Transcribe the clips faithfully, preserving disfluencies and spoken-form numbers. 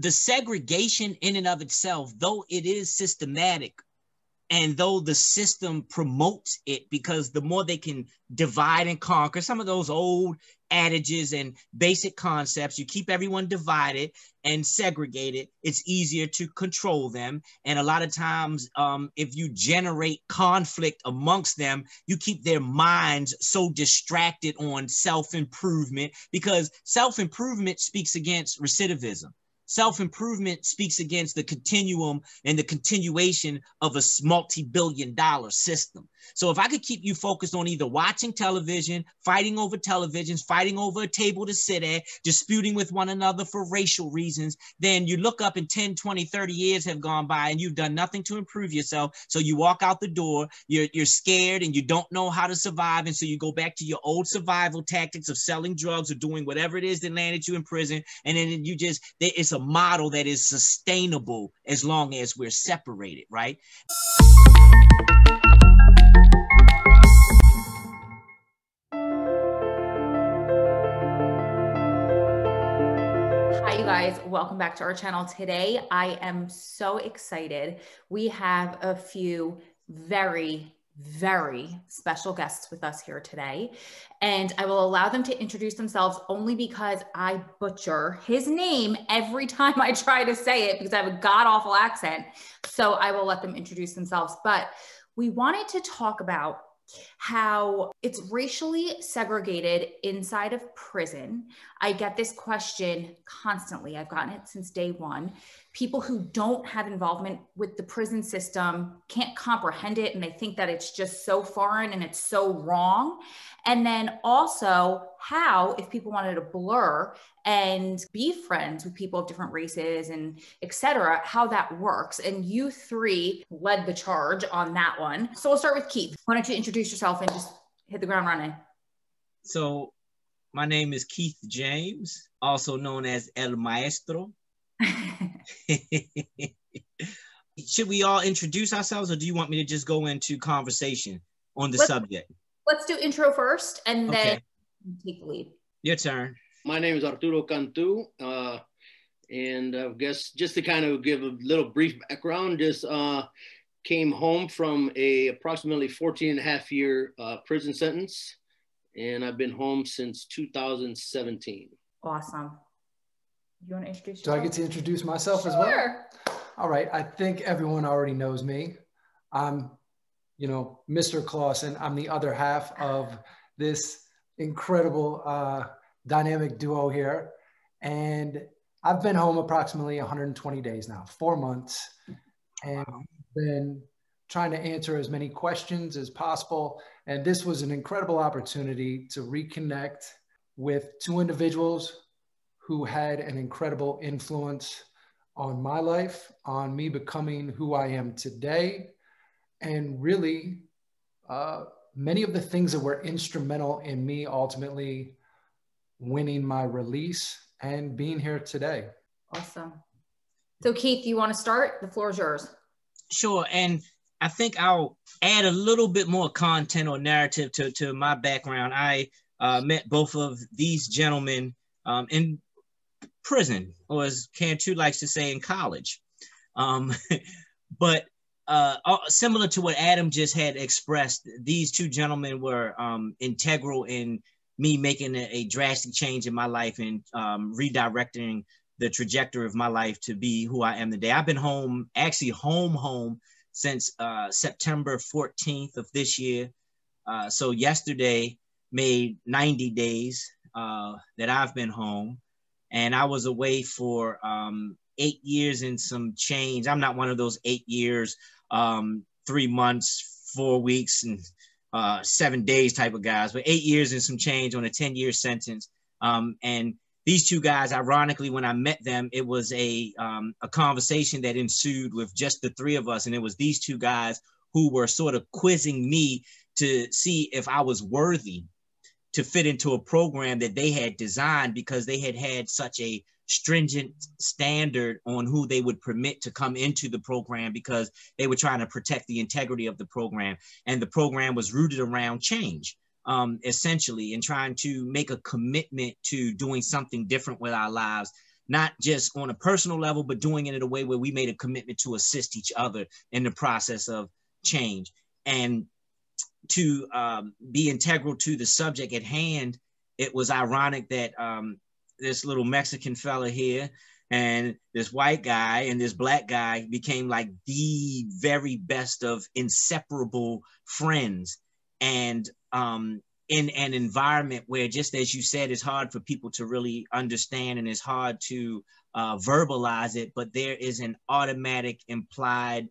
the segregation in and of itself, though it is systematic, and though the system promotes it, because the more they can divide and conquer, some of those old adages and basic concepts, you keep everyone divided and segregated, it's easier to control them. And a lot of times, um, if you generate conflict amongst them, you keep their minds so distracted on self-improvement, because self-improvement speaks against recidivism. Self-improvement speaks against the continuum and the continuation of a multi-billion dollar system. So if I could keep you focused on either watching television, fighting over televisions, fighting over a table to sit at, disputing with one another for racial reasons, then you look up and ten, twenty, thirty years have gone by and you've done nothing to improve yourself. So you walk out the door, you're, you're scared and you don't know how to survive. And so you go back to your old survival tactics of selling drugs or doing whatever it is that landed you in prison. And then you just, it's a A model that is sustainable as long as we're separated, right? Hi, you guys. Welcome back to our channel. Today, I am so excited. We have a few very very special guests with us here today, and I will allow them to introduce themselves only because I butcher his name every time I try to say it because I have a god-awful accent. So I will let them introduce themselves, but we wanted to talk about how it's racially segregated inside of prison. I get this question constantly. I've gotten it since day one. People who don't have involvement with the prison system can't comprehend it, and they think that it's just so foreign and it's so wrong. And then also how, if people wanted to blur and be friends with people of different races and et cetera, how that works. And you three led the charge on that one. So we'll start with Keith. Why don't you introduce yourself and just hit the ground running? So my name is Keith James, also known as El Maestro. Should we all introduce ourselves, or do you want me to just go into conversation on the let's, subject? Let's do intro first and then okay. Take the lead. Your turn. My name is Arturo Cantu, uh, and I guess just to kind of give a little brief background, just uh, came home from a approximately fourteen and a half year uh, prison sentence, and I've been home since two thousand seventeen. Awesome. You want to introduce yourself? Do I get to introduce myself sure. as well? All right. I think everyone already knows me. I'm, you know, Mister Clausen. I'm the other half of this incredible uh, dynamic duo here. And I've been home approximately one hundred twenty days now, four months. And wow. been trying to answer as many questions as possible. And this was an incredible opportunity to reconnect with two individuals who had an incredible influence on my life, on me becoming who I am today, and really uh, many of the things that were instrumental in me ultimately winning my release and being here today. Awesome. So Keith, you want to start? The floor is yours. Sure, and I think I'll add a little bit more content or narrative to, to my background. I uh, met both of these gentlemen um, in prison, or as Cantu likes to say, in college. Um, but uh, similar to what Adam just had expressed, these two gentlemen were um, integral in me making a, a drastic change in my life and um, redirecting the trajectory of my life to be who I am today. I've been home, actually home, home since uh, September fourteenth of this year. Uh, so yesterday made ninety days uh, that I've been home. And I was away for um, eight years and some change. I'm not one of those eight years, um, three months, four weeks, and uh, seven days type of guys, but eight years and some change on a ten year sentence. Um, and these two guys, ironically, when I met them, it was a, um, a conversation that ensued with just the three of us. And it was these two guys who were sort of quizzing me to see if I was worthy to fit into a program that they had designed, because they had had such a stringent standard on who they would permit to come into the program, because they were trying to protect the integrity of the program. And the program was rooted around change, um, essentially, and trying to make a commitment to doing something different with our lives not just on a personal level, but doing it in a way where we made a commitment to assist each other in the process of change and to um, be integral to the subject at hand. It was ironic that um, this little Mexican fella here and this white guy and this black guy became like the very best of inseparable friends, and um, in an environment where, just as you said, it's hard for people to really understand and it's hard to uh, verbalize it, but there is an automatic, implied,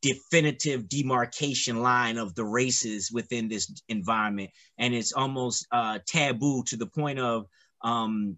definitive demarcation line of the races within this environment. And it's almost uh, taboo to the point of um,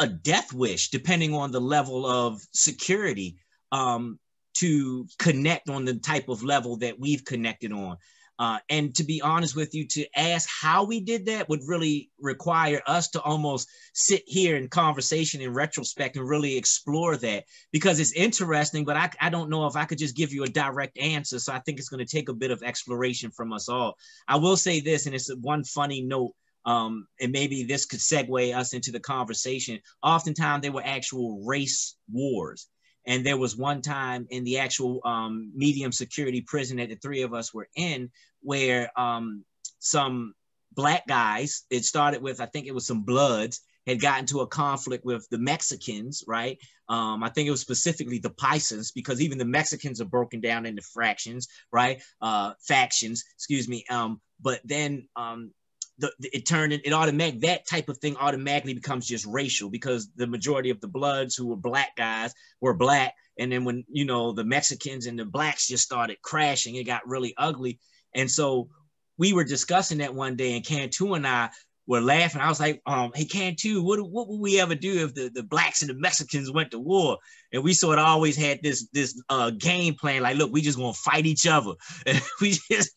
a death wish, depending on the level of security, um, to connect on the type of level that we've connected on. Uh, and to be honest with you, to ask how we did that would really require us to almost sit here in conversation in retrospect and really explore that, because it's interesting, but I, I don't know if I could just give you a direct answer. So I think it's going to take a bit of exploration from us all. I will say this, and it's one funny note, um, and maybe this could segue us into the conversation. Oftentimes they were actual race wars. And there was one time in the actual um, medium security prison that the three of us were in where um, some black guys, it started with, I think it was some Bloods, had gotten to a conflict with the Mexicans, right? Um, I think it was specifically the Paisas, because even the Mexicans are broken down into fractions, right? Uh, factions, excuse me. Um, but then um, the, the, it turned, it automatic, that type of thing automatically becomes just racial, because the majority of the Bloods who were black guys were black. And then when, you know, the Mexicans and the blacks just started crashing, it got really ugly. And so we were discussing that one day, and Cantu and I were laughing. I was like, um, hey, Cantu, what, what would we ever do if the, the blacks and the Mexicans went to war? And we sort of always had this this uh, game plan, like, look, we just gonna fight each other. And we just,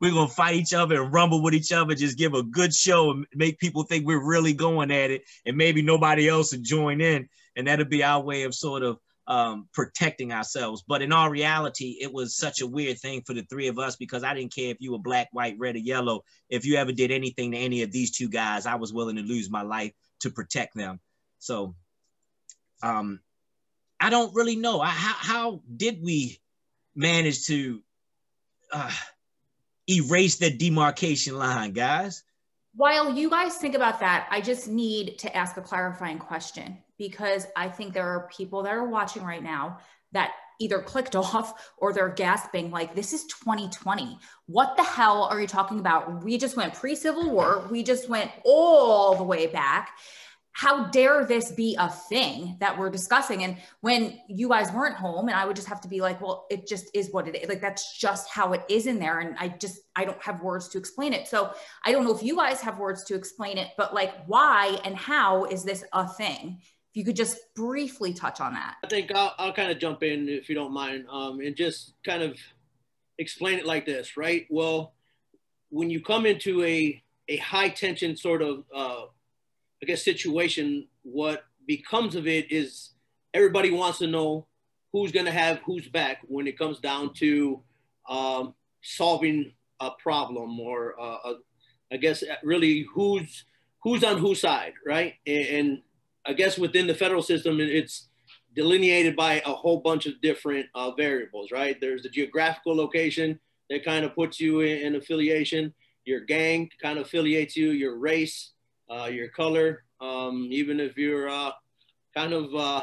we're gonna fight each other and rumble with each other, just give a good show and make people think we're really going at it, and maybe nobody else would join in. And that'll be our way of sort of um, protecting ourselves. But in all reality, it was such a weird thing for the three of us, because I didn't care if you were black, white, red, or yellow. If you ever did anything to any of these two guys, I was willing to lose my life to protect them. So, um, I don't really know. I, how, how did we manage to uh, erase the demarcation line, guys? While you guys think about that, I just need to ask a clarifying question, because I think there are people that are watching right now that either clicked off or they're gasping like, this is twenty twenty. What the hell are you talking about? We just went pre-Civil War. We just went all the way back. How dare this be a thing that we're discussing? And when you guys weren't home, and I would just have to be like, well, it just is what it is. Like, that's just how it is in there. And I just, I don't have words to explain it. So I don't know if you guys have words to explain it, but like, why and how is this a thing? If you could just briefly touch on that. I think I'll, I'll kind of jump in, if you don't mind, um, and just kind of explain it like this, right? Well, when you come into a, a high tension sort of, uh, I guess, situation, what becomes of it is everybody wants to know who's going to have who's back when it comes down to um, solving a problem, or uh, a, I guess really who's who's on whose side, right? And, and I guess within the federal system, it's delineated by a whole bunch of different uh, variables, right? There's the geographical location that kind of puts you in, in affiliation. Your gang kind of affiliates you. Your race. Uh, your color, um, even if you're uh, kind of, uh,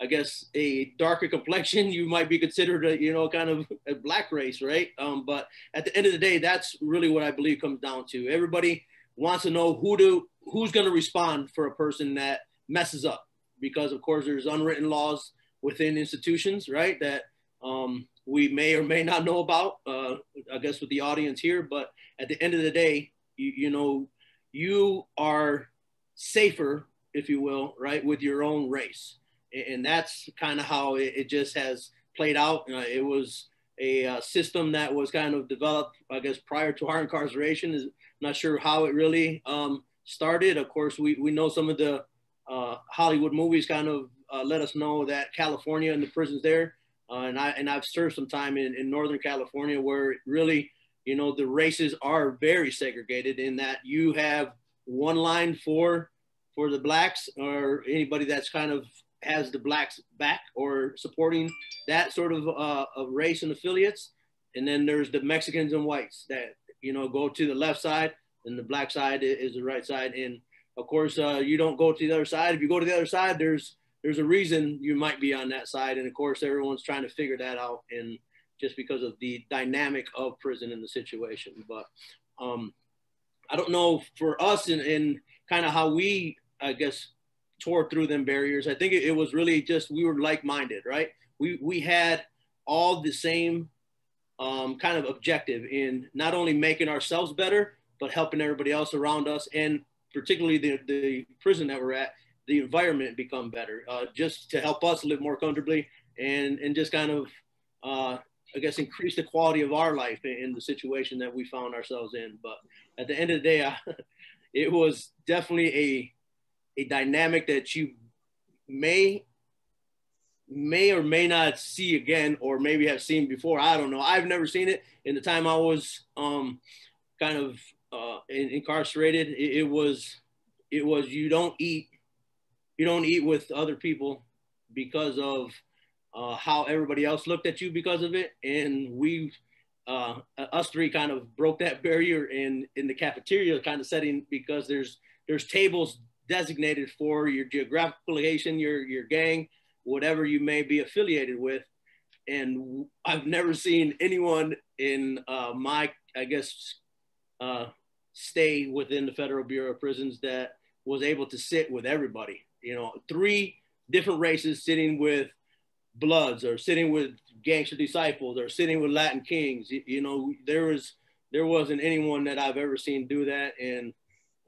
I guess, a darker complexion, you might be considered, a, you know, kind of a black race, right? Um, but at the end of the day, that's really what I believe comes down to. Everybody wants to know who to, who's going to respond for a person that messes up, because, of course, there's unwritten laws within institutions, right, that um, we may or may not know about, uh, I guess, with the audience here. But at the end of the day, you, you know, you are safer, if you will, right, with your own race. And that's kind of how it just has played out. Uh, it was a uh, system that was kind of developed, I guess, prior to our incarceration. I'm not sure how it really um, started. Of course, we, we know some of the uh, Hollywood movies kind of uh, let us know that California and the prisons there, uh, and, I, and I've served some time in, in Northern California, where it really, you know, the races are very segregated in that you have one line for for the blacks or anybody that's kind of has the blacks back or supporting that sort of, uh, of race and affiliates. And then there's the Mexicans and whites that, you know, go to the left side, and the black side is the right side. And of course, uh, you don't go to the other side. If you go to the other side, there's there's a reason you might be on that side. And of course, everyone's trying to figure that out, and just because of the dynamic of prison and the situation. But um, I don't know, for us and, and kind of how we, I guess, tore through them barriers, I think it, it was really just, we were like-minded, right? We, we had all the same um, kind of objective in not only making ourselves better, but helping everybody else around us, and particularly the, the prison that we're at, the environment become better, uh, just to help us live more comfortably, and, and just kind of, uh, I guess, increase the quality of our life in, in the situation that we found ourselves in. But at the end of the day, I, it was definitely a, a dynamic that you may, may or may not see again, or maybe have seen before. I don't know. I've never seen it. In the time I was um, kind of uh, in, incarcerated, it, it was, it was, you don't eat, you don't eat with other people because of uh, how everybody else looked at you because of it. And we, uh, us three kind of broke that barrier in, in the cafeteria kind of setting, because there's, there's tables designated for your geographical location, your, your gang, whatever you may be affiliated with. And I've never seen anyone in uh, my, I guess, uh, stay within the Federal Bureau of Prisons that was able to sit with everybody. You know, three different races sitting with Bloods, or sitting with Gangster Disciples, or sitting with Latin Kings. You, you know, there was, there wasn't anyone that I've ever seen do that. And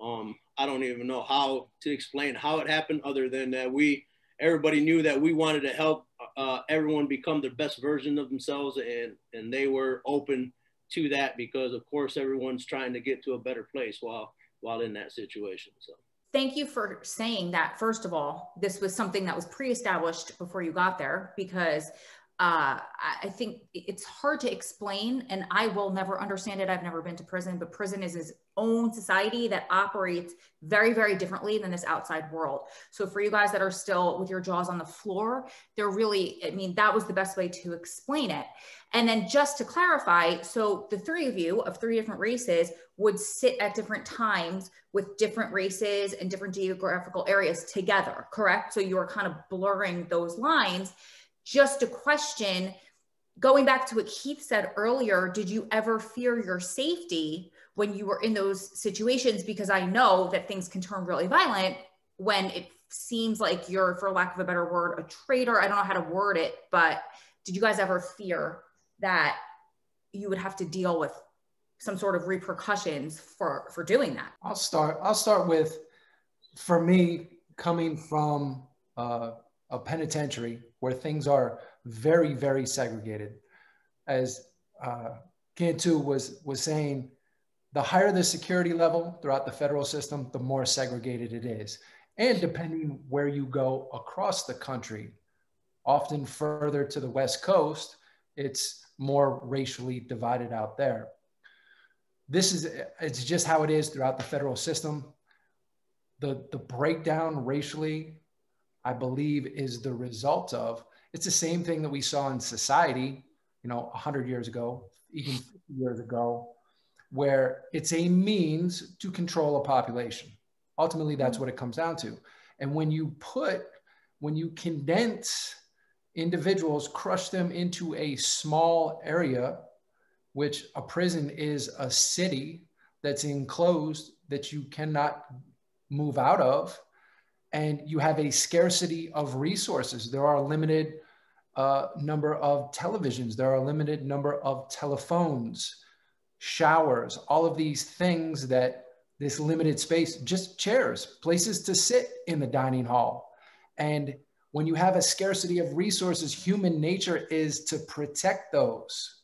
um, I don't even know how to explain how it happened, other than that we, everybody knew that we wanted to help uh, everyone become their best version of themselves, and, and they were open to that, because of course everyone's trying to get to a better place while, while in that situation. So thank you for saying that. First of all, this was something that was pre-established before you got there, because uh, I think it's hard to explain, and I will never understand it. I've never been to prison, but prison is its own society that operates very, very differently than this outside world. So for you guys that are still with your jaws on the floor, they're really, I mean, that was the best way to explain it. And then just to clarify, so the three of you of three different races would sit at different times with different races and different geographical areas together, correct? So you were kind of blurring those lines. Just a question, going back to what Keith said earlier, did you ever fear your safety when you were in those situations? Because I know that things can turn really violent when it seems like you're, for lack of a better word, a traitor. I don't know how to word it, but did you guys ever fear that you would have to deal with some sort of repercussions for, for doing that? I'll start, I'll start with, for me, coming from uh, a penitentiary where things are very, very segregated. As uh, Cantu was, was saying, the higher the security level throughout the federal system, the more segregated it is. And depending where you go across the country, often further to the West Coast, it's more racially divided out there. This is, it's just how it is throughout the federal system. The, the breakdown racially, I believe, is the result of, it's the same thing that we saw in society, you know, a hundred years ago, even fifty years ago, where it's a means to control a population. Ultimately, that's what it comes down to. And when you put, when you condense individuals, crush them into a small area, which a prison is a city that's enclosed that you cannot move out of, and you have a scarcity of resources. There are a limited uh, number of televisions. There are a limited number of telephones, showers, all of these things that this limited space, just chairs, places to sit in the dining hall. And when you have a scarcity of resources, human nature is to protect those.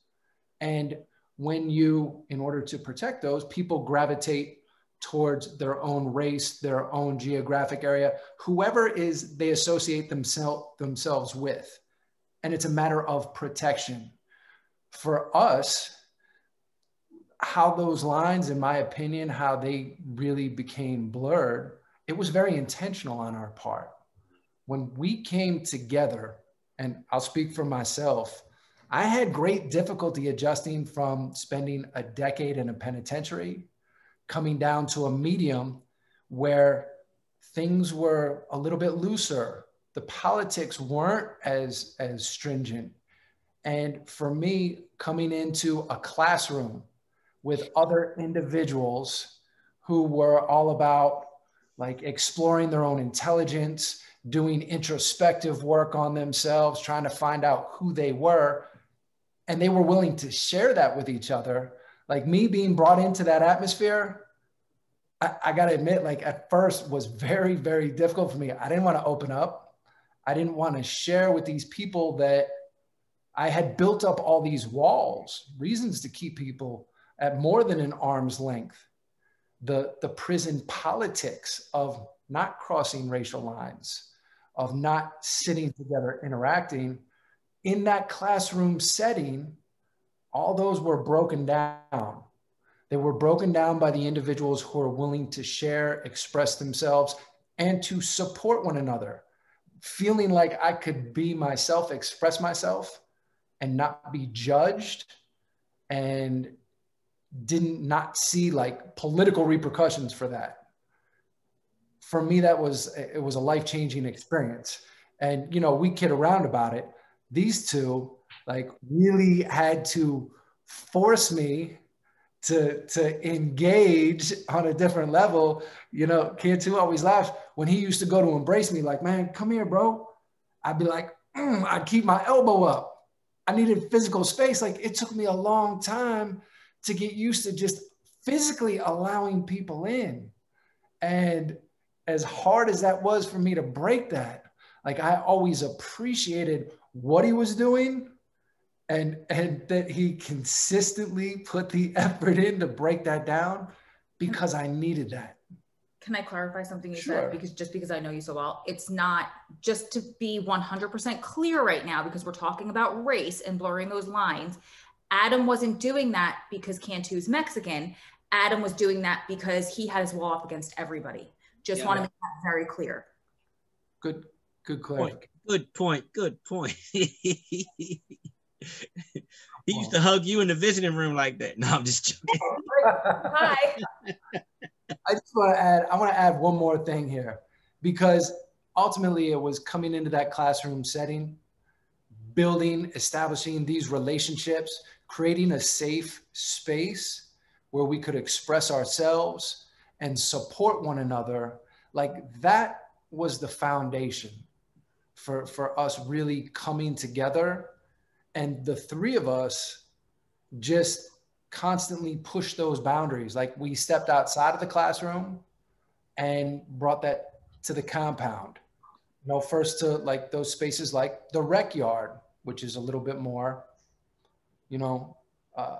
And when you, in order to protect those, people gravitate towards their own race, their own geographic area, whoever is they associate themselves themselves with. And it's a matter of protection. For us, how those lines, in my opinion, how they really became blurred it was very intentional on our part. When we came together, and I'll speak for myself, I had great difficulty adjusting from spending a decade in a penitentiary, coming down to a medium where things were a little bit looser. The politics weren't as, as stringent. And for me, coming into a classroom with other individuals who were all about like exploring their own intelligence, doing introspective work on themselves, trying to find out who they were. And they were willing to share that with each other. Like me being brought into that atmosphere, I, I gotta admit, like at first was very, very difficult for me. I didn't wanna open up. I didn't wanna share with these people that I had built up all these walls, reasons to keep people at more than an arm's length. The, the prison politics of not crossing racial lines, of not sitting together, interacting. In that classroom setting, all those were broken down. They were broken down by the individuals who are willing to share, express themselves, and to support one another. Feeling like I could be myself, express myself, and not be judged, and didn't not see like political repercussions for that. For me, that was, it was a life-changing experience. And, you know, we kid around about it. These two like really had to force me to, to engage on a different level. You know, Cantu always laughs when he used to go to embrace me, like, man, come here, bro. I'd be like, mm, I'd keep my elbow up. I needed physical space. Like it took me a long time to get used to just physically allowing people in. And as hard as that was for me to break that, like I always appreciated what he was doing, and, and that he consistently put the effort in to break that down, because I needed that. Can I clarify something you sure. said? Because just because I know you so well, it's not just to be one hundred percent clear right now, because we're talking about race and blurring those lines. Adam wasn't doing that because Cantu's Mexican. Adam was doing that because he had his wall up against everybody. Just yeah. want to make that very clear. Good, good point. Good point. Good point. He used to hug you in the visiting room like that. No, I'm just joking. Hi. I just want to add. I want to add one more thing here, because ultimately it was coming into that classroom setting, building, establishing these relationships, creating a safe space where we could express ourselves and support one another. Like that was the foundation for, for us really coming together. And the three of us just constantly pushed those boundaries. Like we stepped outside of the classroom and brought that to the compound. You know, first to like those spaces like the rec yard, which is a little bit more, you know, uh,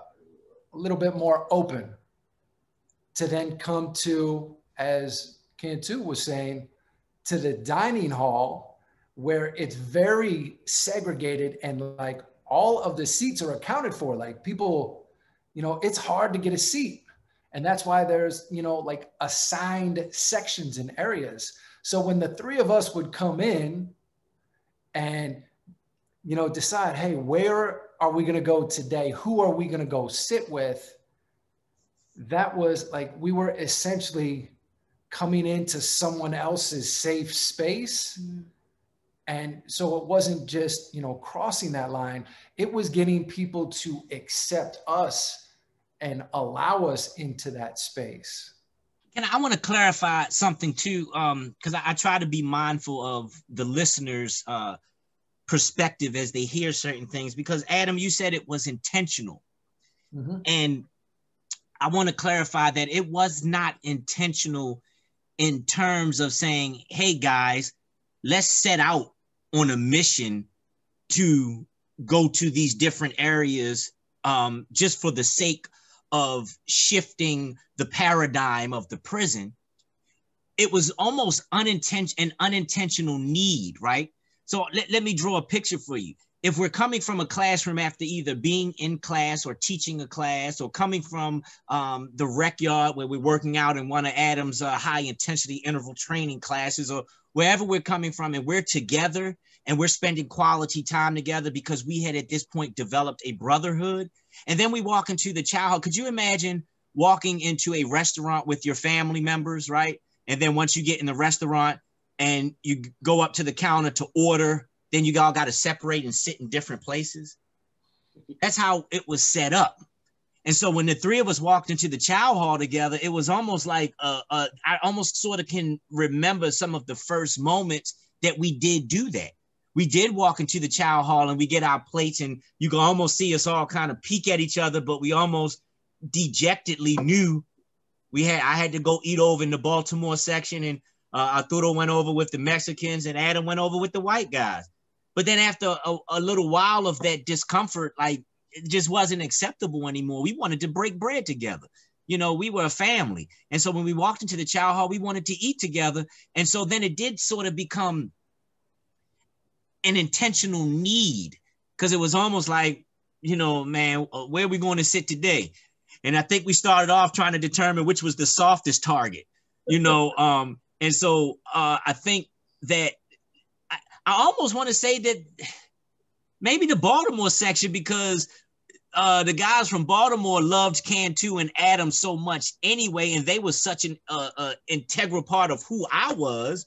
a little bit more open, to then come to, as Cantu was saying, to the dining hall, where it's very segregated and like all of the seats are accounted for. Like people, you know, it's hard to get a seat. And that's why there's, you know, like assigned sections and areas. So when the three of us would come in and, you know, decide, hey, where are we going to go today? Who are we going to go sit with? That was like, we were essentially coming into someone else's safe space. Mm-hmm. And so it wasn't just, you know, crossing that line. It was getting people to accept us and allow us into that space. And I want to clarify something too, because um, I, I try to be mindful of the listeners' uh, perspective as they hear certain things, because Adam, you said it was intentional. Mm-hmm. And I want to clarify that it was not intentional in terms of saying, hey guys, let's set out on a mission to go to these different areas um, just for the sake of of shifting the paradigm of the prison. It was almost unintentional, an unintentional need, right? So let, let me draw a picture for you. if we're coming from a classroom after either being in class or teaching a class, or coming from um, the rec yard where we're working out in one of Adam's uh, high intensity interval training classes, or wherever we're coming from, and we're together and we're spending quality time together because we had at this point developed a brotherhood. And then we walk into the childhood. Could you imagine walking into a restaurant with your family members, right? And then once you get in the restaurant and you go up to the counter to order, then you all got to separate and sit in different places. That's how it was set up. And so when the three of us walked into the chow hall together, it was almost like, uh, uh, I almost sort of can remember some of the first moments that we did do that. We did walk into the chow hall and we get our plates, and you can almost see us all kind of peek at each other, but we almost dejectedly knew we had, I had to go eat over in the Baltimore section, and uh, Arturo went over with the Mexicans and Adam went over with the white guys. But then after a, a little while of that discomfort, like it just wasn't acceptable anymore. We wanted to break bread together. You know, we were a family. And so when we walked into the chow hall, we wanted to eat together. And so then it did sort of become an intentional need, because it was almost like, you know, man, where are we going to sit today? And I think we started off trying to determine which was the softest target, you know. Um, and so uh, I think that I, I almost want to say that maybe the Baltimore section, because uh, the guys from Baltimore loved Cantu and Adam so much anyway, and they were such an uh, uh, integral part of who I was,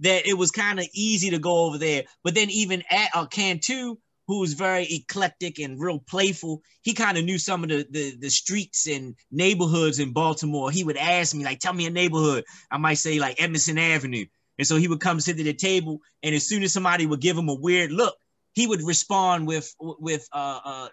that it was kind of easy to go over there. But then even at uh, Cantu, who's very eclectic and real playful, he kind of knew some of the, the the streets and neighborhoods in Baltimore. He would ask me, like, tell me a neighborhood. I might say, like, Emerson Avenue. And so he would come sit at the table, and as soon as somebody would give him a weird look, he would respond with with uh, uh,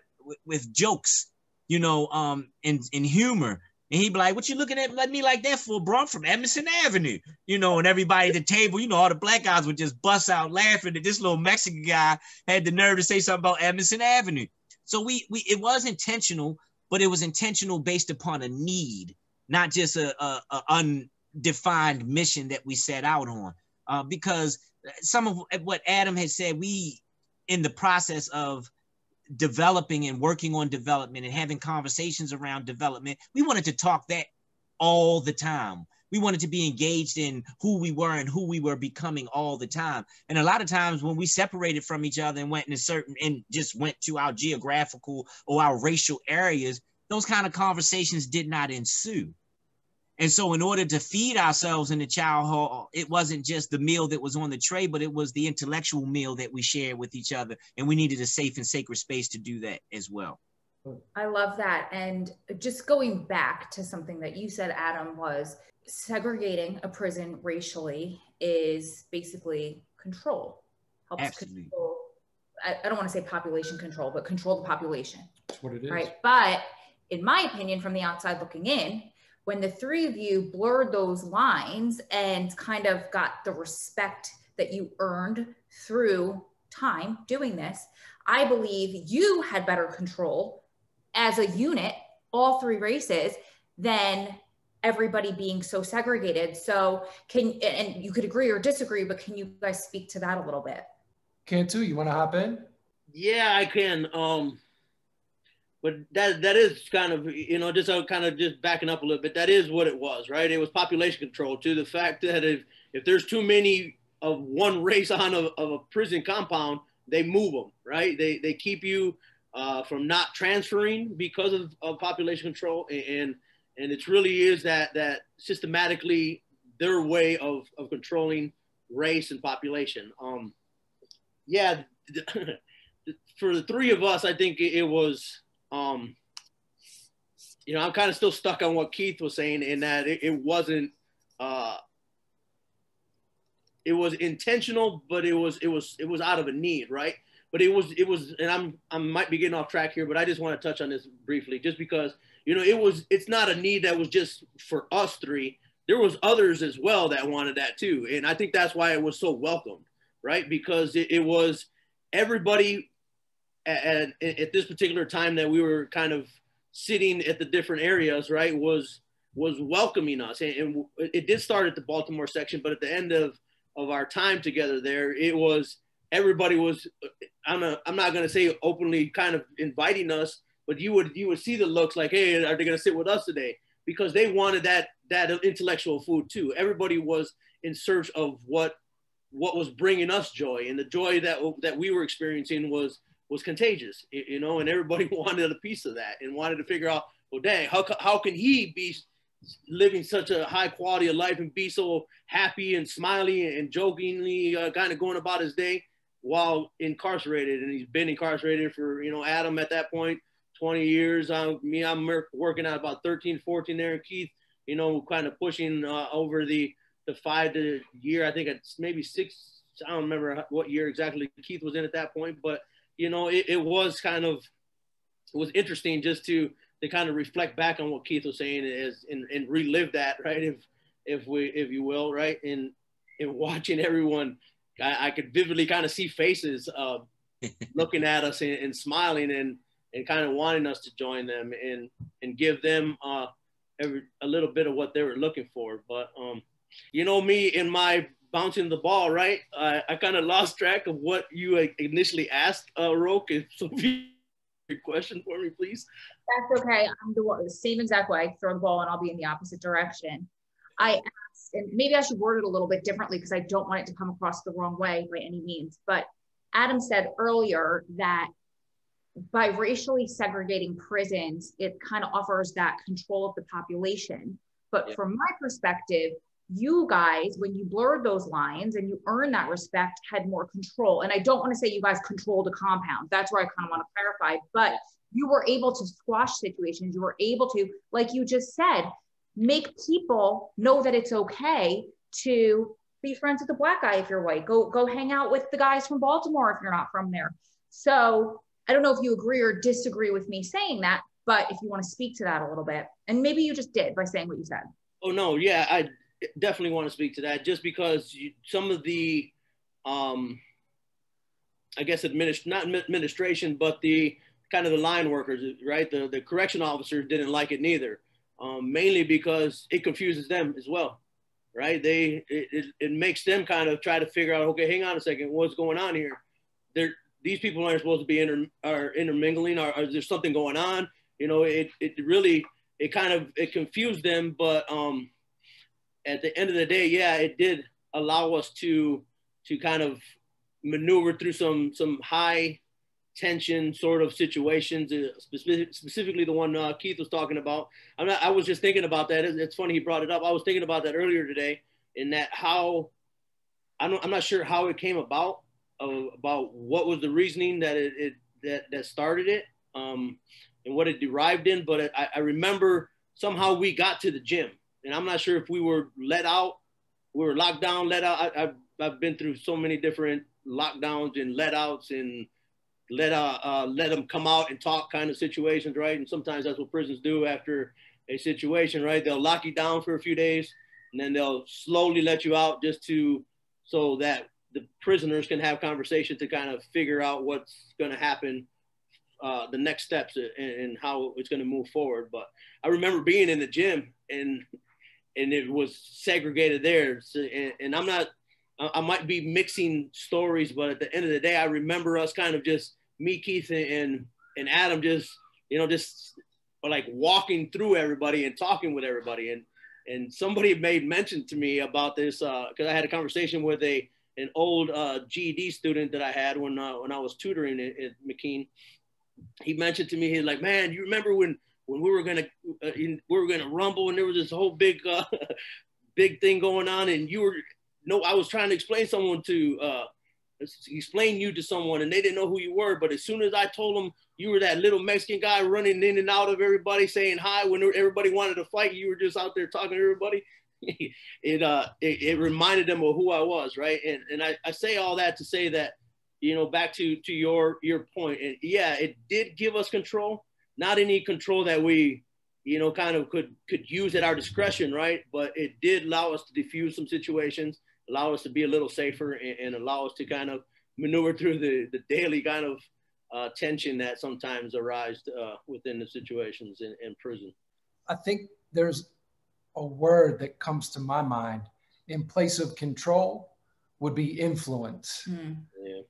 with jokes, you know, um, and, and humor. And he'd be like, what you looking at me like that for, bro? I'm from Emerson Avenue, you know, and everybody at the table, you know, all the black guys would just bust out laughing that this little Mexican guy had the nerve to say something about Emerson Avenue. So we, we it was intentional, but it was intentional based upon a need, not just a, a, a undefined mission that we set out on. Uh, because some of what Adam had said, we, in the process of developing and working on development and having conversations around development, we wanted to talk that all the time. We wanted to be engaged in who we were and who we were becoming all the time. And a lot of times when we separated from each other and went in a certain, and just went to our geographical or our racial areas, those kind of conversations did not ensue. And so in order to feed ourselves in the chow hall, it wasn't just the meal that was on the tray, but it was the intellectual meal that we shared with each other. And we needed a safe and sacred space to do that as well. I love that. And just going back to something that you said, Adam, was segregating a prison racially is basically control. Helps Absolutely. Control. I, I don't want to say population control, but control the population. That's what it is. Right? But in my opinion, from the outside looking in, when the three of you blurred those lines and kind of got the respect that you earned through time doing this, I believe you had better control as a unit, all three races, than everybody being so segregated. So can, and you could agree or disagree, but can you guys speak to that a little bit? Cantu, you want to hop in? Yeah, I can. Um... But that that is kind of, you know, just kind of just backing up a little bit, that is what it was, right? It was population control, too. The fact that if, if there's too many of one race on a, of a prison compound, they move them, right? They, they keep you uh, from not transferring because of, of population control. And and it really is that, that systematically their way of, of controlling race and population. Um, yeah, for the three of us, I think it was... Um, you know, I'm kind of still stuck on what Keith was saying, in that it, it wasn't, uh, it was intentional, but it was, it was, it was out of a need, right? But it was, it was, and I'm, I might be getting off track here, but I just want to touch on this briefly, just because, you know, it was, it's not a need that was just for us three. There was others as well that wanted that too. And I think that's why it was so welcomed, right? Because it, it was everybody. At, at, at this particular time that we were kind of sitting at the different areas, right, was was welcoming us. And, and it did start at the Baltimore section, but at the end of, of our time together there, it was, everybody was I don't know, I'm not gonna say openly kind of inviting us, but you would you would see the looks like, hey, are they gonna sit with us today? Because they wanted that that intellectual food too. Everybody was in search of what what was bringing us joy, and the joy that that we were experiencing was was contagious, you know. And everybody wanted a piece of that and wanted to figure out, well, dang, how how can he be living such a high quality of life and be so happy and smiley and jokingly uh, kind of going about his day while incarcerated? And he's been incarcerated for, you know, Adam at that point, twenty years. I mean, I'm working out about thirteen, fourteen there, and Keith, you know, kind of pushing uh, over the, the five to year, I think it's maybe six, I don't remember what year exactly Keith was in at that point, but, you know, it, it was kind of, it was interesting just to, to kind of reflect back on what Keith was saying is, and, and relive that, right, if if we, if you will, right, and, and watching everyone, I, I could vividly kind of see faces uh, looking at us and, and smiling and, and kind of wanting us to join them and, and give them uh, every, a little bit of what they were looking for. But, um, you know, me in my bouncing the ball, right, I, I kind of lost track of what you initially asked, uh, Ro. So your question for me, please. That's okay. I'm the same exact way. I throw the ball and I'll be in the opposite direction. I asked, and maybe I should word it a little bit differently because I don't want it to come across the wrong way by any means, but Adam said earlier that by racially segregating prisons, it kind of offers that control of the population. But yeah, from my perspective, you guys, when you blurred those lines and you earned that respect, had more control. And I don't want to say you guys controlled a compound. That's where I kind of want to clarify. But you were able to squash situations. You were able to, like you just said, make people know that it's okay to be friends with the black guy if you're white. Go, go hang out with the guys from Baltimore if you're not from there. So I don't know if you agree or disagree with me saying that, but if you want to speak to that a little bit, and maybe you just did by saying what you said. Oh, no. Yeah, I definitely want to speak to that just because you, some of the, um, I guess, administ not administration, but the kind of the line workers, right? The, the correction officers didn't like it neither, um, mainly because it confuses them as well, right? They, it, it, it makes them kind of try to figure out, okay, hang on a second, what's going on here? They're, these people aren't supposed to be inter are intermingling, or, or there's something going on. You know, it, it really, it kind of, it confused them. But um, at the end of the day, yeah, it did allow us to, to kind of maneuver through some, some high tension sort of situations, uh, specific, specifically the one uh, Keith was talking about. I'm not, I was just thinking about that. It's, it's funny he brought it up. I was thinking about that earlier today, in that how, I don't, I'm not sure how it came about, about what was the reasoning that it, it that that started it, um, and what it derived in. But I, I remember somehow we got to the gym, and I'm not sure if we were let out, we were locked down, let out. I, I've I've been through so many different lockdowns and let outs and let uh, uh let them come out and talk kind of situations, right? And sometimes that's what prisons do after a situation, right? They'll lock you down for a few days, and then they'll slowly let you out just to so that the prisoners can have conversations to kind of figure out what's going to happen, uh, the next steps, and, and how it's going to move forward. But I remember being in the gym, and and it was segregated there. So, and, and I'm not, I might be mixing stories, but at the end of the day, I remember us kind of just me, Keith, and and Adam just, you know, just like walking through everybody and talking with everybody. And and somebody made mention to me about this because uh, I had a conversation with a an old uh, G E D student that I had when uh, when I was tutoring at, at McKean. He mentioned to me, he's like, "Man, you remember when when we were gonna uh, in, we were gonna rumble and there was this whole big uh, big thing going on, and you were no, I was trying to explain someone to uh, explain you to someone, and they didn't know who you were. But as soon as I told them you were that little Mexican guy running in and out of everybody, saying hi when everybody wanted to fight, you were just out there talking to everybody." it uh it, it reminded them of who I was, right? And and I, I say all that to say that, you know, back to to your your point, and yeah, it did give us control, not any control that we, you know, kind of could could use at our discretion, right? But it did allow us to diffuse some situations, allow us to be a little safer, and, and allow us to kind of maneuver through the the daily kind of uh tension that sometimes arises uh within the situations in, in prison. I think there's a word that comes to my mind in place of control would be influence. Mm. Yeah.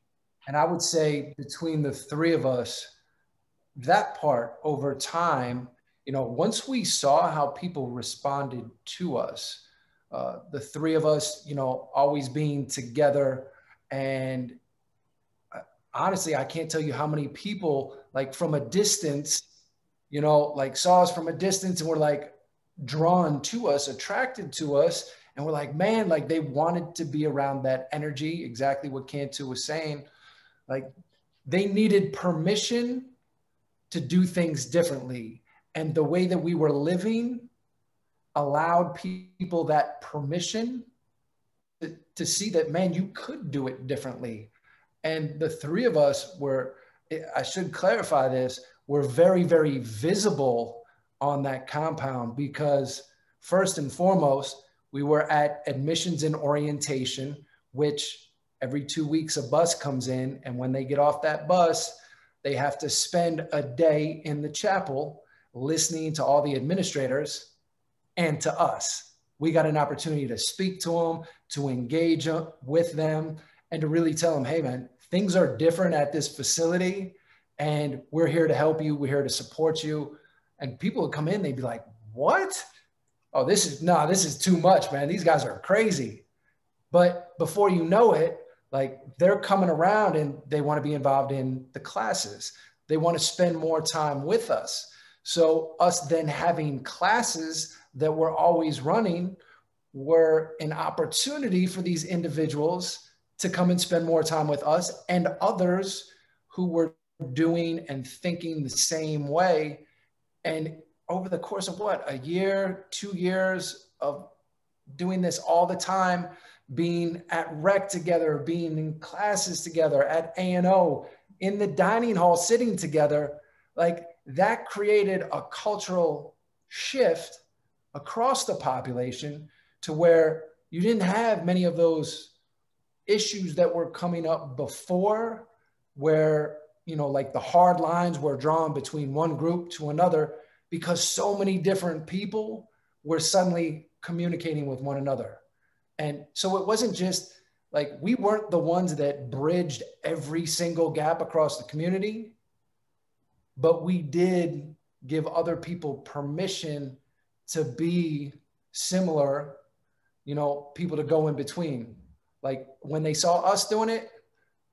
And I would say between the three of us, that part over time, you know, once we saw how people responded to us, uh, the three of us, you know, always being together. And honestly, I can't tell you how many people, like from a distance, you know, like saw us from a distance and were like drawn to us, attracted to us. And we're like, man, like they wanted to be around that energy. Exactly what Cantu was saying. Like they needed permission to do things differently. And the way that we were living allowed people that permission to, to see that, man, you could do it differently. And the three of us were, I should clarify this, were very, very visible on that compound because first and foremost, we were at admissions and orientation, which every two weeks a bus comes in. And when they get off that bus, they have to spend a day in the chapel listening to all the administrators and to us. We got an opportunity to speak to them, to engage with them, and to really tell them, hey man, things are different at this facility and we're here to help you, we're here to support you. And people would come in, they'd be like, what? Oh, this is, nah, this is too much, man. These guys are crazy. But before you know it, like they're coming around and they want to be involved in the classes. They want to spend more time with us. So us then having classes that we're always running were an opportunity for these individuals to come and spend more time with us and others who were doing and thinking the same way. And over the course of what, a year, two years of doing this all the time, being at rec together, being in classes together, at A and O, in the dining hall, sitting together, like that created a cultural shift across the population to where you didn't have many of those issues that were coming up before, where, you know, like the hard lines were drawn between one group to another because so many different people were suddenly communicating with one another. And so it wasn't just like, we weren't the ones that bridged every single gap across the community, but we did give other people permission to be similar, you know, people to go in between. Like when they saw us doing it,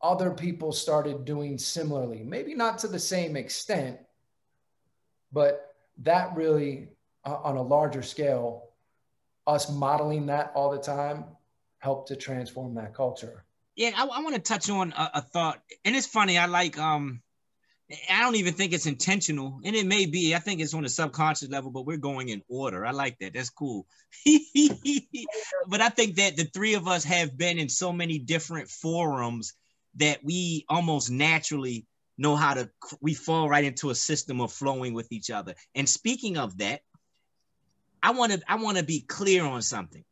other people started doing similarly, maybe not to the same extent, but that really uh, on a larger scale, us modeling that all the time helped to transform that culture. Yeah, I, I want to touch on a, a thought, and it's funny, I like, um, I don't even think it's intentional, and it may be. I think it's on a subconscious level, but we're going in order. I like that. That's cool. But I think that the three of us have been in so many different forums that we almost naturally know how to, we fall right into a system of flowing with each other. And speaking of that, I want to, I want to be clear on something.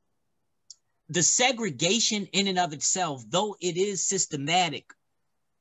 The segregation in and of itself, though it is systematic,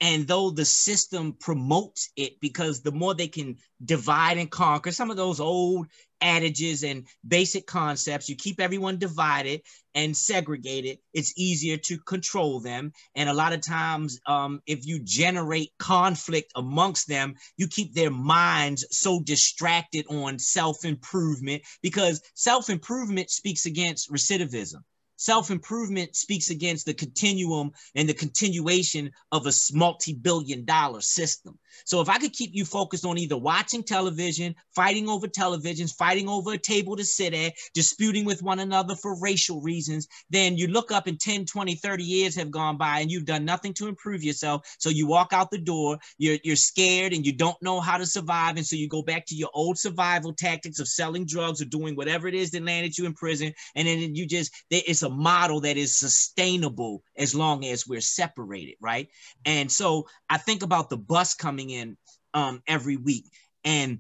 and though the system promotes it, because the more they can divide and conquer, some of those old adages and basic concepts, you keep everyone divided and segregated, it's easier to control them. And a lot of times, um, if you generate conflict amongst them, you keep their minds so distracted on self-improvement, because self-improvement speaks against recidivism. Self-improvement speaks against the continuum and the continuation of a multi-billion dollar system. So if I could keep you focused on either watching television, fighting over televisions, fighting over a table to sit at, disputing with one another for racial reasons, then you look up and ten, twenty, thirty years have gone by and you've done nothing to improve yourself. So you walk out the door, you're, you're scared and you don't know how to survive. And so you go back to your old survival tactics of selling drugs or doing whatever it is that landed you in prison. And then you just, it's a model that is sustainable as long as we're separated, right? And so I think about the bus coming in um, every week, and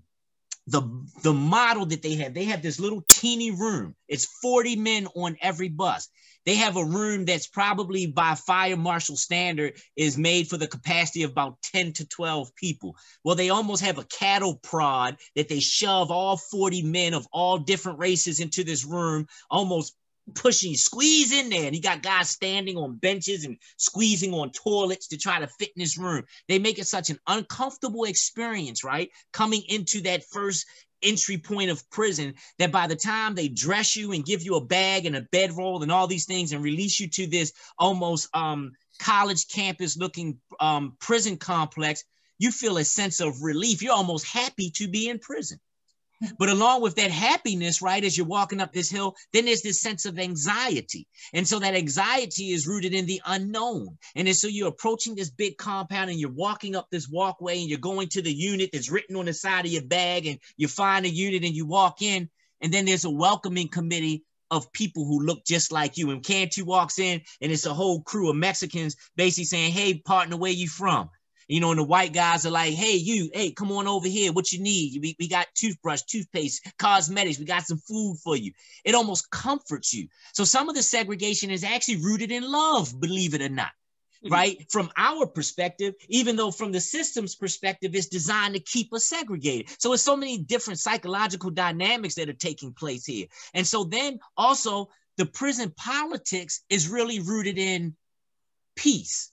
the the model that they have, they have this little teeny room. It's forty men on every bus. They have a room that's probably by fire marshal standard is made for the capacity of about ten to twelve people. Well, they almost have a cattle prod that they shove all forty men of all different races into this room, almost pushing, squeeze in there. And you got guys standing on benches and squeezing on toilets to try to fit in this room. They make it such an uncomfortable experience, right? Coming into that first entry point of prison, that by the time they dress you and give you a bag and a bedroll and all these things and release you to this almost um, college campus looking um, prison complex, you feel a sense of relief. You're almost happy to be in prison. But along with that happiness, right, as you're walking up this hill, then there's this sense of anxiety. And so that anxiety is rooted in the unknown. And so you're approaching this big compound and you're walking up this walkway and you're going to the unit that's written on the side of your bag, and you find a unit and you walk in, and then there's a welcoming committee of people who look just like you. And Cantu walks in and it's a whole crew of Mexicans basically saying, hey, partner, where you from? You know, and the white guys are like, hey, you, hey, come on over here. What you need? We, we got toothbrush, toothpaste, cosmetics. We got some food for you. It almost comforts you. So some of the segregation is actually rooted in love, believe it or not, mm-hmm. right? From our perspective, even though from the system's perspective, it's designed to keep us segregated. So it's so many different psychological dynamics that are taking place here. And so then also the prison politics is really rooted in peace,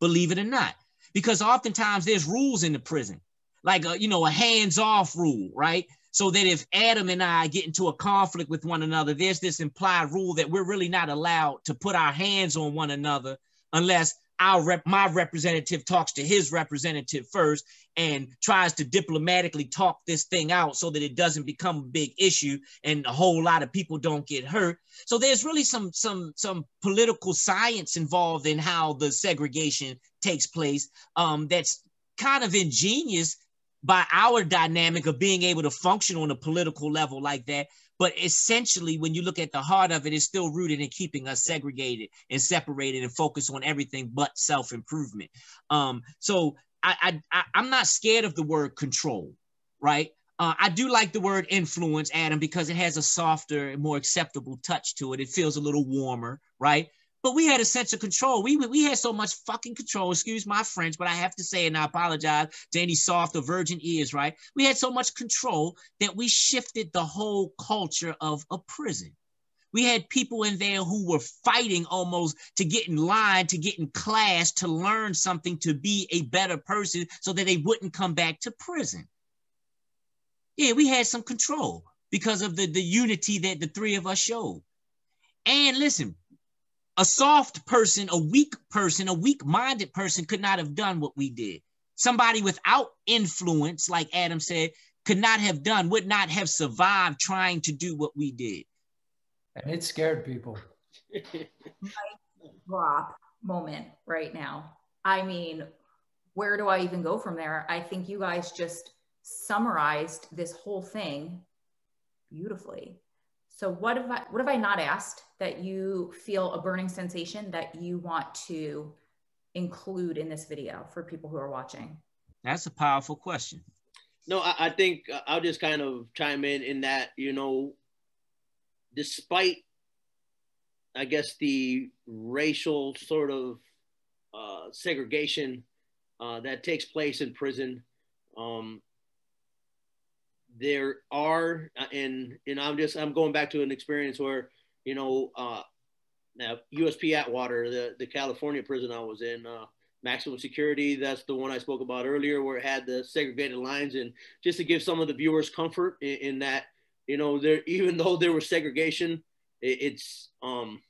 believe it or not. Because oftentimes there's rules in the prison, like, a, you know, a hands-off rule, right? So that if Adam and I get into a conflict with one another, there's this implied rule that we're really not allowed to put our hands on one another unless our rep my representative talks to his representative first and tries to diplomatically talk this thing out so that it doesn't become a big issue and a whole lot of people don't get hurt. So there's really some, some, some political science involved in how the segregation takes place um, that's kind of ingenious by our dynamic of being able to function on a political level like that. But essentially, when you look at the heart of it, it's still rooted in keeping us segregated and separated and focused on everything but self-improvement. Um, so I, I, I'm not scared of the word control, right? Uh, I do like the word influence, Adam, because it has a softer and more acceptable touch to it. It feels a little warmer, right? But we had a sense of control. We, we had so much fucking control, excuse my French, but I have to say, and I apologize to any soft or virgin ears, right? We had so much control that we shifted the whole culture of a prison. We had people in there who were fighting almost to get in line, to get in class, to learn something, to be a better person so that they wouldn't come back to prison. Yeah, we had some control because of the, the unity that the three of us showed. And listen, a soft person, a weak person, a weak-minded person could not have done what we did. Somebody without influence, like Adam said, could not have done, would not have survived trying to do what we did. And it scared people. Drop moment right now. I mean, where do I even go from there? I think you guys just summarized this whole thing beautifully. So what have I, what have I not asked that you feel a burning sensation that you want to include in this video for people who are watching? That's a powerful question. No, I, I think I'll just kind of chime in in that, you know, despite, I guess, the racial sort of uh, segregation uh, that takes place in prison, um, there are, and, and I'm just, I'm going back to an experience where, you know, uh, now U S P Atwater, the, the California prison I was in, uh, maximum security, that's the one I spoke about earlier where it had the segregated lines. And just to give some of the viewers comfort in, in that, you know, there, even though there was segregation, it, it's, um,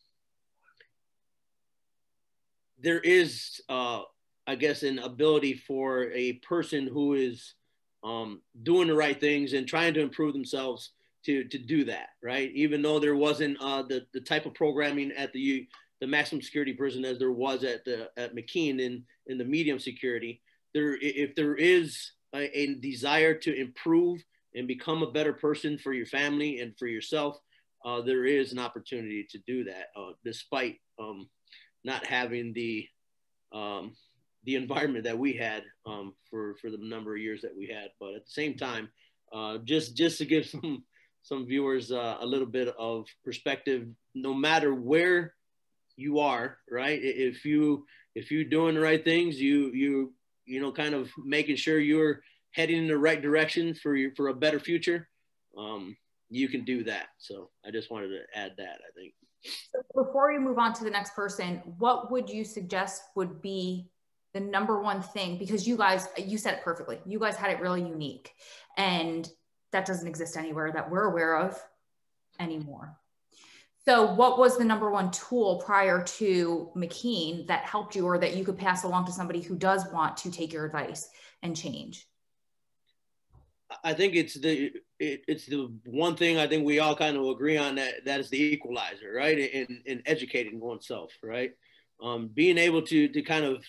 there is, uh, I guess, an ability for a person who is Um, doing the right things and trying to improve themselves to, to do that, right? Even though there wasn't uh, the, the type of programming at the the maximum security prison as there was at the at McKean in, in the medium security, there if there is a, a desire to improve and become a better person for your family and for yourself, uh, there is an opportunity to do that uh, despite um, not having the um, the environment that we had um, for, for the number of years that we had. But at the same time, uh, just, just to give some, some viewers uh, a little bit of perspective, no matter where you are, right? If you, if you're doing the right things, you, you, you know, kind of making sure you're heading in the right direction for your, for a better future, um, you can do that. So I just wanted to add that, I think. So before you move on to the next person, what would you suggest would be the number one thing? Because you guys, you said it perfectly. You guys had it really unique, and that doesn't exist anywhere that we're aware of anymore. So what was the number one tool prior to McKean that helped you, or that you could pass along to somebody who does want to take your advice and change? I think it's the it, it's the one thing I think we all kind of agree on, that that is the equalizer, right? In in educating oneself, right? Um, being able to to kind of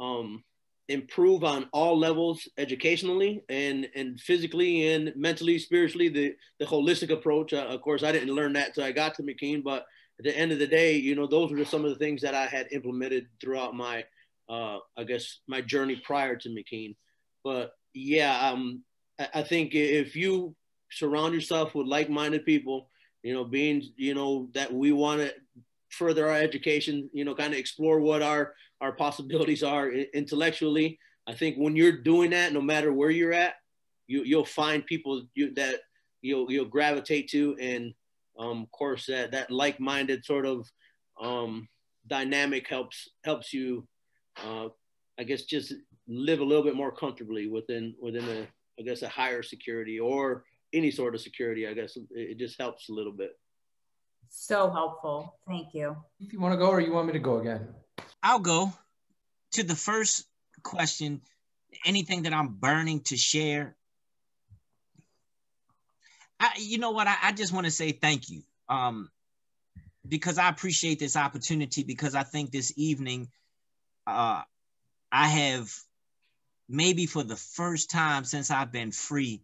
um, improve on all levels, educationally and and physically and mentally, spiritually. The the holistic approach. Uh, of course, I didn't learn that till I got to McKean, but at the end of the day, you know, those were some of the things that I had implemented throughout my, uh, I guess, my journey prior to McKean. But yeah, um. I think if you surround yourself with like-minded people, you know, being, you know, that we want to further our education, you know, kind of explore what our, our possibilities are intellectually. I think when you're doing that, no matter where you're at, you, you'll find people you, that you'll, you'll gravitate to. And um, of course, that, that like-minded sort of um, dynamic helps, helps you, uh, I guess, just live a little bit more comfortably within, within the, I guess, a higher security or any sort of security. I guess it just helps a little bit. So helpful. Thank you. If you want to go, or you want me to go again? I'll go to the first question. Anything that I'm burning to share. I, you know what? I, I just want to say thank you, um, because I appreciate this opportunity, because I think this evening uh, I have, maybe for the first time since I've been free,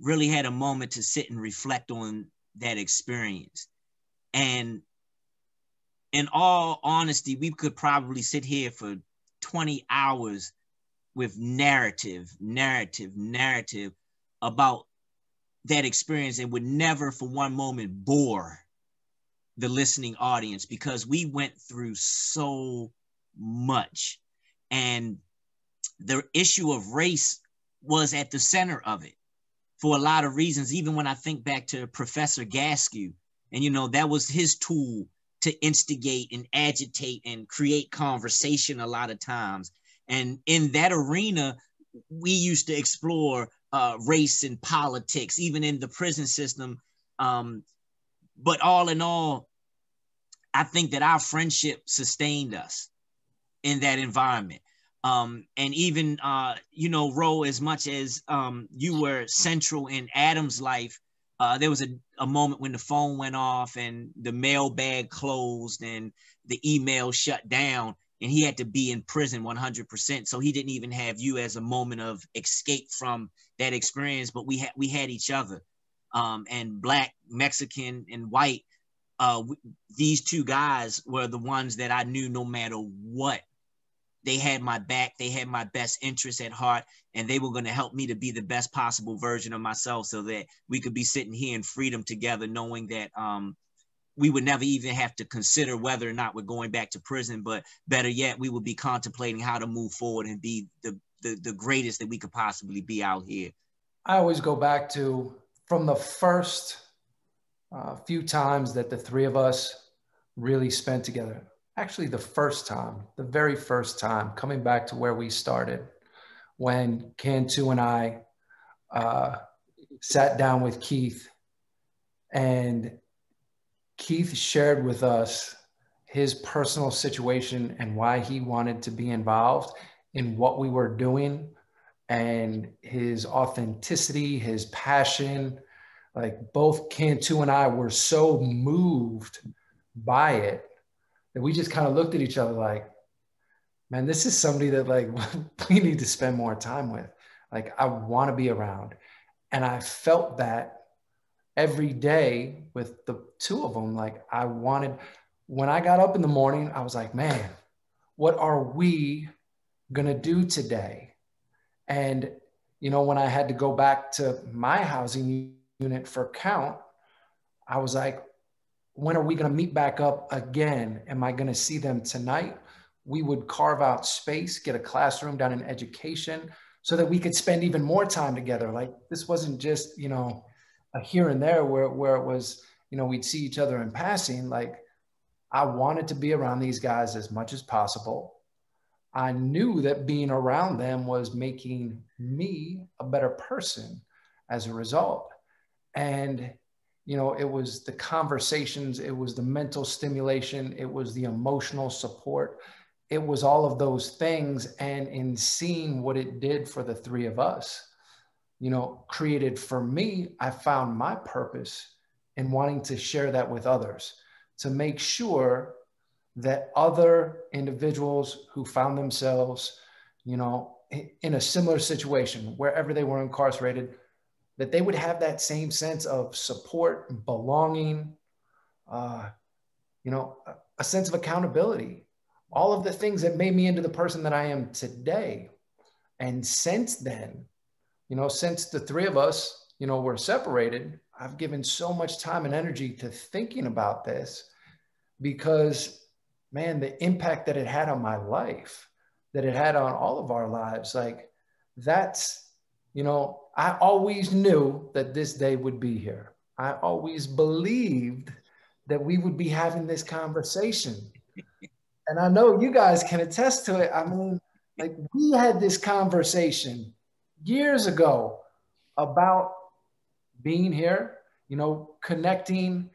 really had a moment to sit and reflect on that experience. And in all honesty, we could probably sit here for twenty hours with narrative, narrative, narrative about that experience, and would never for one moment bore the listening audience, because we went through so much. And the issue of race was at the center of it for a lot of reasons. Even when I think back to Professor Gaskill, and, you know, that was his tool to instigate and agitate and create conversation a lot of times. And in that arena, we used to explore uh, race and politics, even in the prison system. Um, but all in all, I think that our friendship sustained us in that environment. Um, and even, uh, you know, Ro, as much as um, you were central in Adam's life, uh, there was a, a moment when the phone went off and the mailbag closed and the email shut down, and he had to be in prison one hundred percent. So he didn't even have you as a moment of escape from that experience, but we had, we had each other, um, and Black, Mexican, and white. Uh, these two guys were the ones that I knew no matter what, they had my back, they had my best interests at heart, and they were going to help me to be the best possible version of myself, so that we could be sitting here in freedom together, knowing that um, we would never even have to consider whether or not we're going back to prison, but better yet, we would be contemplating how to move forward and be the, the, the greatest that we could possibly be out here. I always go back to, from the first uh, few times that the three of us really spent together, actually the first time, the very first time, coming back to where we started, when Cantu and I uh, sat down with Keith, and Keith shared with us his personal situation and why he wanted to be involved in what we were doing, and his authenticity, his passion. Like, both Cantu and I were so moved by it that we just kind of looked at each other like, man, this is somebody that, like, we need to spend more time with. Like, I want to be around. And I felt that every day with the two of them. Like, I wanted, when I got up in the morning, I was like, man, what are we going to do today? And, you know, when I had to go back to my housing unit for count, I was like, when are we going to meet back up again? Am I going to see them tonight? We would carve out space, get a classroom down in education, so that we could spend even more time together. Like, this wasn't just, you know, a here and there where, where it was, you know, we'd see each other in passing, like I wanted to be around these guys as much as possible. I knew that being around them was making me a better person as a result. And, you know, it was the conversations, it was the mental stimulation, it was the emotional support, it was all of those things. And in seeing what it did for the three of us, you know, created for me, I found my purpose in wanting to share that with others, to make sure that other individuals who found themselves, you know, in a similar situation, wherever they were incarcerated, that they would have that same sense of support and belonging, uh, you know, a sense of accountability, all of the things that made me into the person that I am today. And since then, you know, since the three of us, you know, were separated, I've given so much time and energy to thinking about this because, man, the impact that it had on my life, that it had on all of our lives, like that's, you know, I always knew that this day would be here. I always believed that we would be having this conversation. And I know you guys can attest to it. I mean, like we had this conversation years ago about being here, you know, connecting,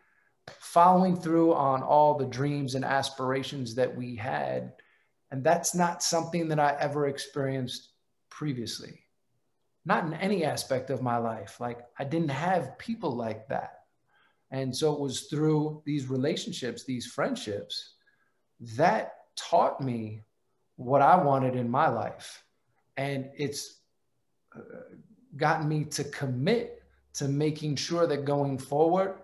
following through on all the dreams and aspirations that we had. And that's not something that I ever experienced previously. Not in any aspect of my life. Like I didn't have people like that. And so it was through these relationships, these friendships, that taught me what I wanted in my life. And it's gotten me to commit to making sure that going forward,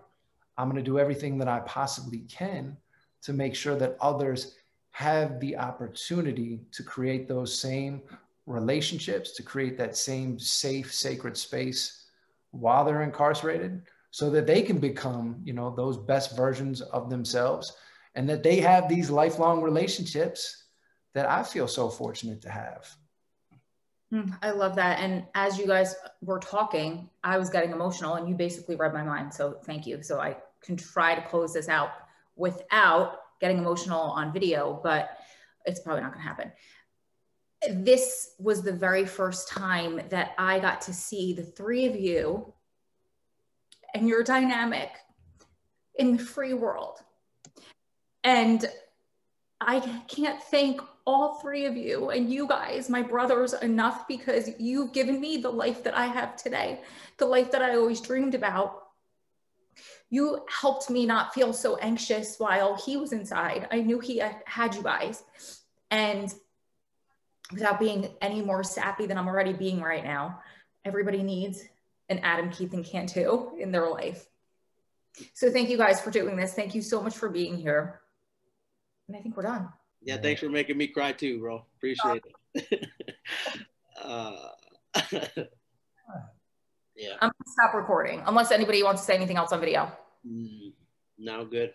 I'm going to do everything that I possibly can to make sure that others have the opportunity to create those same relationships, to create that same safe, sacred space while they're incarcerated so that they can become, you know, those best versions of themselves and that they have these lifelong relationships that I feel so fortunate to have. I love that. And as you guys were talking, I was getting emotional and you basically read my mind. So thank you. So I can try to close this out without getting emotional on video, but it's probably not going to happen. This was the very first time that I got to see the three of you and your dynamic in the free world. And I can't thank all three of you and you guys, my brothers, enough because you've given me the life that I have today, the life that I always dreamed about. You helped me not feel so anxious while he was inside. I knew he had you guys. And without being any more sappy than I'm already being right now, everybody needs an Adam, Keith, and Cantu in their life. So thank you guys for doing this. Thank you so much for being here. And I think we're done. Yeah, thanks for making me cry too, bro. Appreciate it. uh, yeah. I'm gonna stop recording unless anybody wants to say anything else on video. Mm, no, good.